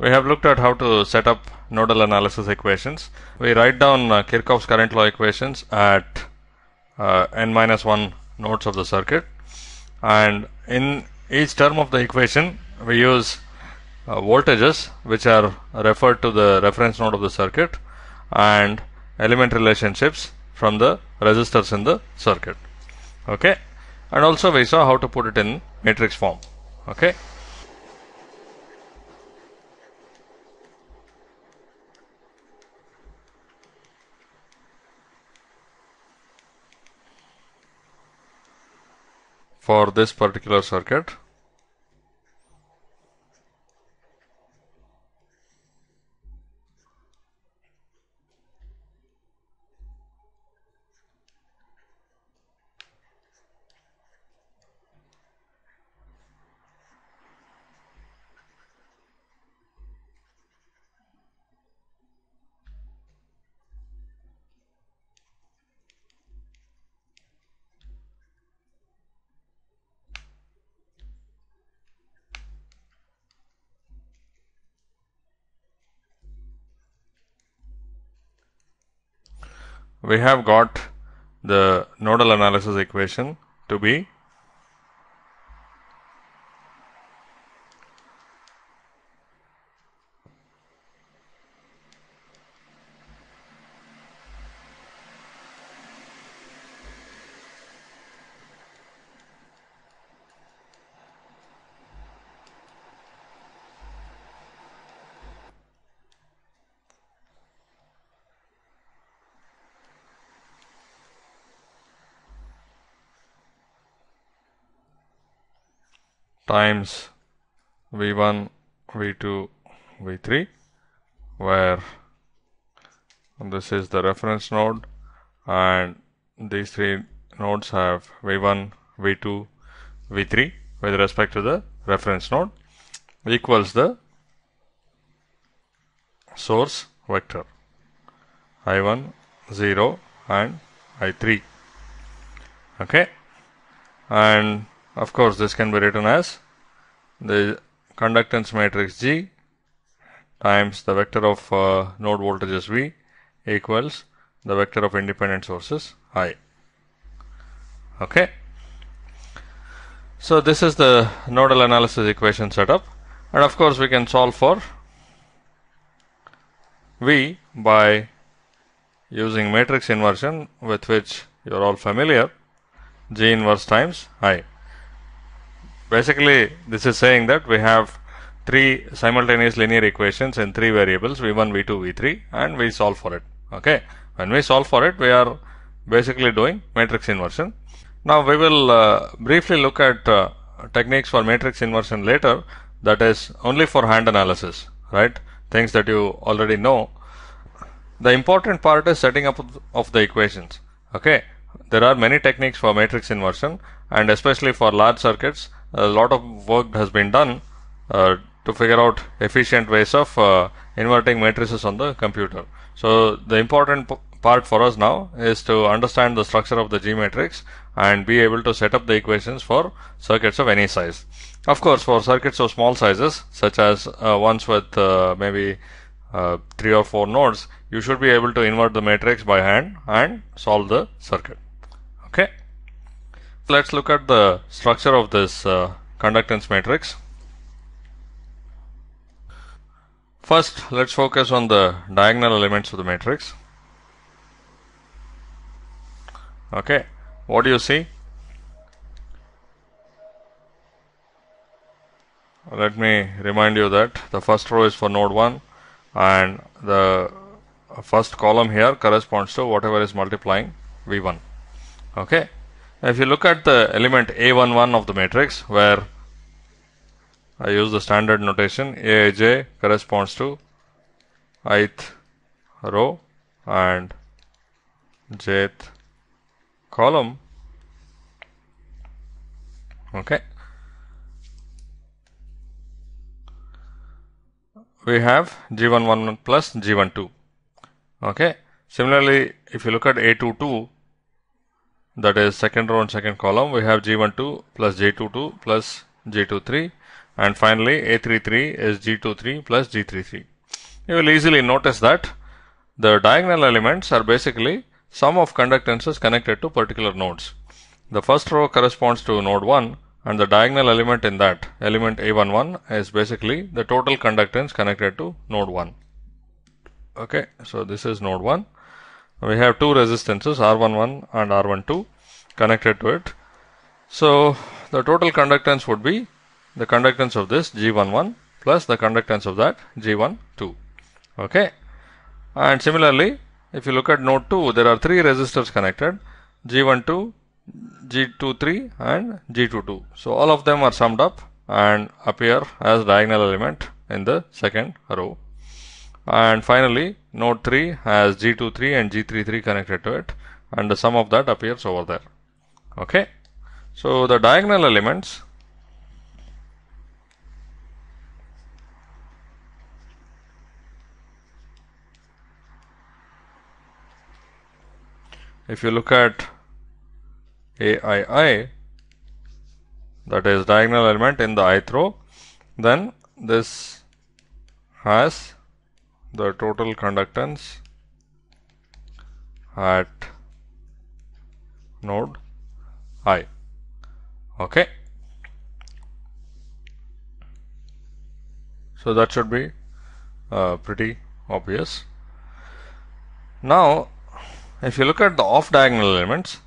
We have looked at how to set up nodal analysis equations. We write down Kirchhoff's current law equations at n-1 nodes of the circuit, and in each term of the equation we use voltages which are referred to the reference node of the circuit and element relationships from the resistors in the circuit. Okay, and also we saw how to put it in matrix form. Okay. For this particular circuit, we have got the nodal analysis equation to be times V1, V2, V3, where this is the reference node and these three nodes have V1, V2, V3 with respect to the reference node, equals the source vector I1, 0 and I3. Okay, and of course this can be written as the conductance matrix G times the vector of node voltages V equals the vector of independent sources I. Okay. So this is the nodal analysis equation setup, and of course we can solve for V by using matrix inversion, with which you are all familiar, G inverse times I. Basically, this is saying that we have three simultaneous linear equations in three variables, V1, V2, V3, and we solve for it. Okay. When we solve for it, we are basically doing matrix inversion. Now, we will briefly look at techniques for matrix inversion later, that is only for hand analysis, right? Things that you already know. The important part is setting up of the equations. Okay. There are many techniques for matrix inversion, and especially for large circuits, a lot of work has been done to figure out efficient ways of inverting matrices on the computer. So the important part for us now is to understand the structure of the G matrix and be able to set up the equations for circuits of any size. Of course, for circuits of small sizes, such as ones with maybe 3 or 4 nodes, you should be able to invert the matrix by hand and solve the circuit. Okay. Let's look at the structure of this conductance matrix. First, let's focus on the diagonal elements of the matrix. Okay, what do you see? Let me remind you that the first row is for node 1 and the first column here corresponds to whatever is multiplying V1. Okay. If you look at the element A11 of the matrix, where I use the standard notation, Aij corresponds to ith row and jth column. Okay. We have G11 plus G12. Okay. Similarly, if you look at A22, that is second row and second column, we have G12 plus G22 plus G23, and finally A33 is G23 plus G33. You will easily notice that the diagonal elements are basically sum of conductances connected to particular nodes. The first row corresponds to node 1 and the diagonal element in that, element A11, is basically the total conductance connected to node 1. Okay, so this is node 1. We have two resistances R11 and R12 connected to it. So the total conductance would be the conductance of this G11 plus the conductance of that G12. Okay, and similarly, if you look at node 2, there are three resistors connected, G12, G23 and G22. So all of them are summed up and appear as diagonal element in the second row. And finally, node 3 has G23 and G33 connected to it, and the sum of that appears over there. Okay, so the diagonal elements if you look at AII, that is diagonal element in the ith row, then this has the total conductance at node I. Okay. So that should be pretty obvious. Now, if you look at the off diagonal elements,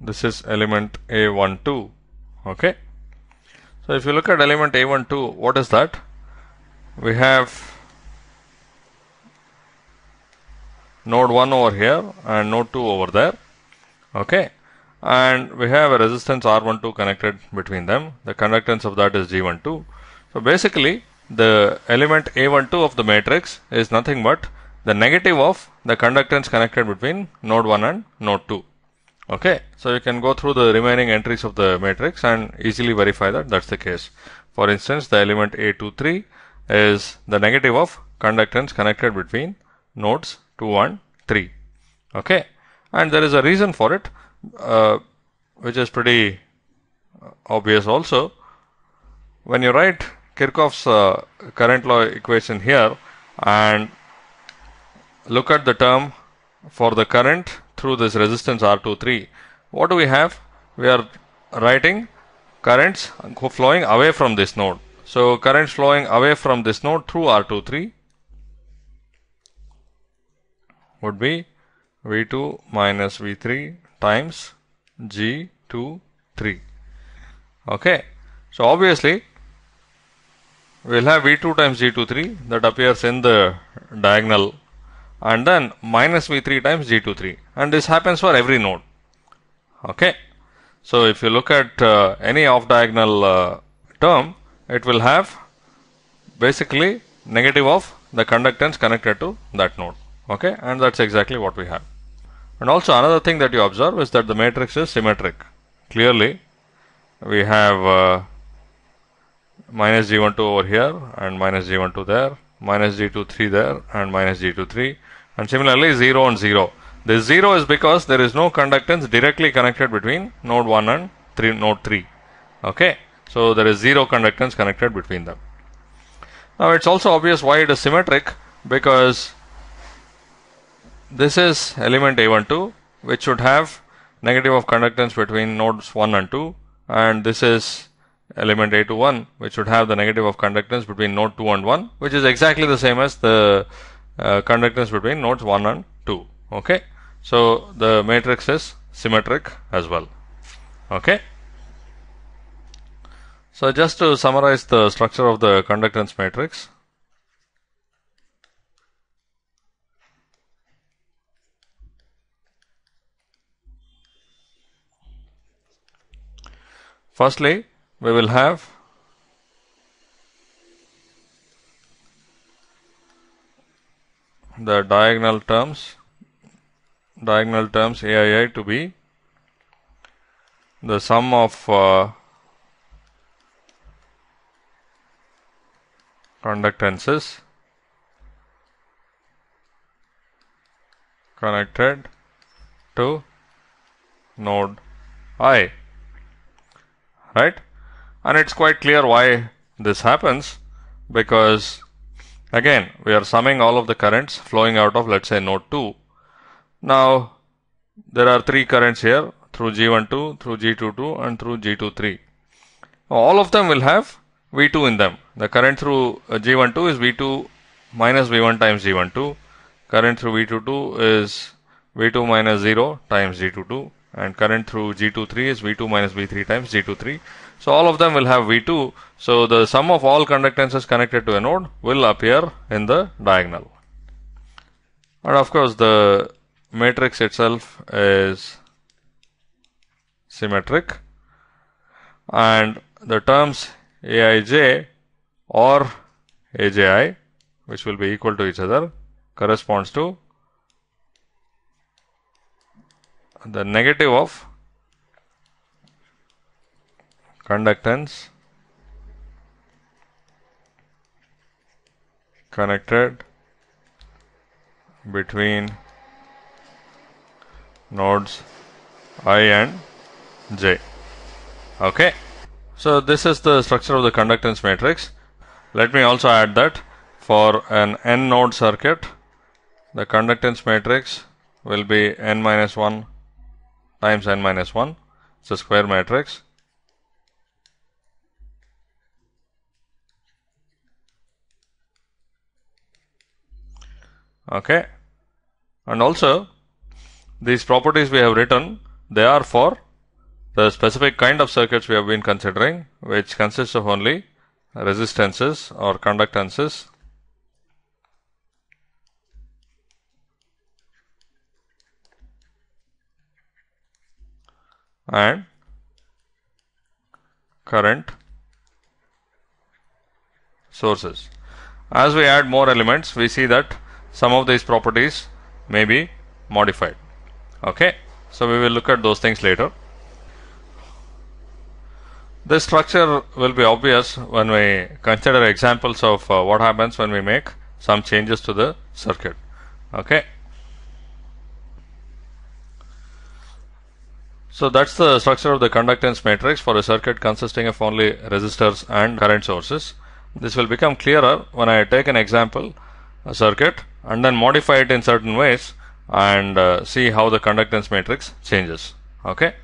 this is element A12. Okay. So if you look at element A12, what is that? We have node 1 over here and node 2 over there. Okay. And we have a resistance R12 connected between them. The conductance of that is G12. So basically, the element A12 of the matrix is nothing but the negative of the conductance connected between node 1 and node 2. Okay, so you can go through the remaining entries of the matrix and easily verify that that's the case. For instance, the element A23 is the negative of conductance connected between nodes 2 and 3. Okay, and there is a reason for it, which is pretty obvious also. When you write Kirchhoff's current law equation here and look at the term for the current through this resistance R23, what do we have? We are writing currents flowing away from this node. So currents flowing away from this node through R23 would be V2 minus V3 times G23. Okay, so obviously we'll have V2 times G23 that appears in the diagonal, and then minus V3 times G23, and this happens for every node. Okay, so if you look at any off diagonal term, it will have basically negative of the conductance connected to that node. Okay, and that's exactly what we have. And also another thing that you observe is that the matrix is symmetric. Clearly we have minus G12 over here and minus G12 there, minus G23 there and minus G23, and similarly 0 and 0. This 0 is because there is no conductance directly connected between node 1 and node 3. Okay, so there is 0 conductance connected between them. Now it's also obvious why it is symmetric, because this is element A12, which should have negative of conductance between nodes 1 and 2, and this is element A21, which would have the negative of conductance between node 2 and 1, which is exactly the same as the conductance between nodes 1 and 2. Okay, so the matrix is symmetric as well. Okay, so just to summarize the structure of the conductance matrix, firstly we will have the diagonal terms AII to be the sum of conductances connected to node I, right? And it's quite clear why this happens, because again, we are summing all of the currents flowing out of, let's say, node 2. Now, there are three currents here, through G12, through G22, and through G23. All of them will have V2 in them. The current through G12 is V2 minus V1 times G12. Current through V22 is V2 minus 0 times G22. And current through G23 is V2 minus V3 times G23. So all of them will have V2. So the sum of all conductances connected to a node will appear in the diagonal. And of course, the matrix itself is symmetric. And the terms Aij or Aji, which will be equal to each other, corresponds to the negative of conductance connected between nodes I and j. Okay. So this is the structure of the conductance matrix. Let me also add that for an n node circuit, the conductance matrix will be n minus 1 times n minus 1. It's a square matrix. Okay. And also, these properties we have written, they are for the specific kind of circuits we have been considering, which consists of only resistances or conductances. And current sources. As we add more elements, we see that some of these properties may be modified. Okay, so we will look at those things later. This structure will be obvious when we consider examples of what happens when we make some changes to the circuit. Okay. So that's the structure of the conductance matrix for a circuit consisting of only resistors and current sources. This will become clearer when I take an example, a circuit, and then modify it in certain ways and see how the conductance matrix changes. Okay.